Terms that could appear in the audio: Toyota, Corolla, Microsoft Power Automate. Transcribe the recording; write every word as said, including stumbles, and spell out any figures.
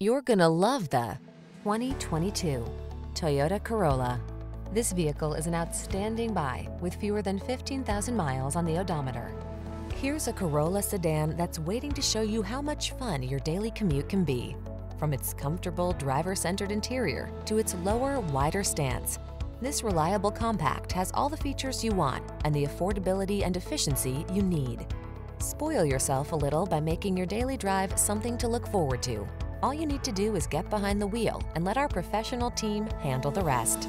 You're gonna love the twenty twenty-two Toyota Corolla. This vehicle is an outstanding buy with fewer than fifteen thousand miles on the odometer. Here's a Corolla sedan that's waiting to show you how much fun your daily commute can be. From its comfortable driver-centered interior to its lower, wider stance, this reliable compact has all the features you want and the affordability and efficiency you need. Spoil yourself a little by making your daily drive something to look forward to. All you need to do is get behind the wheel and let our professional team handle the rest.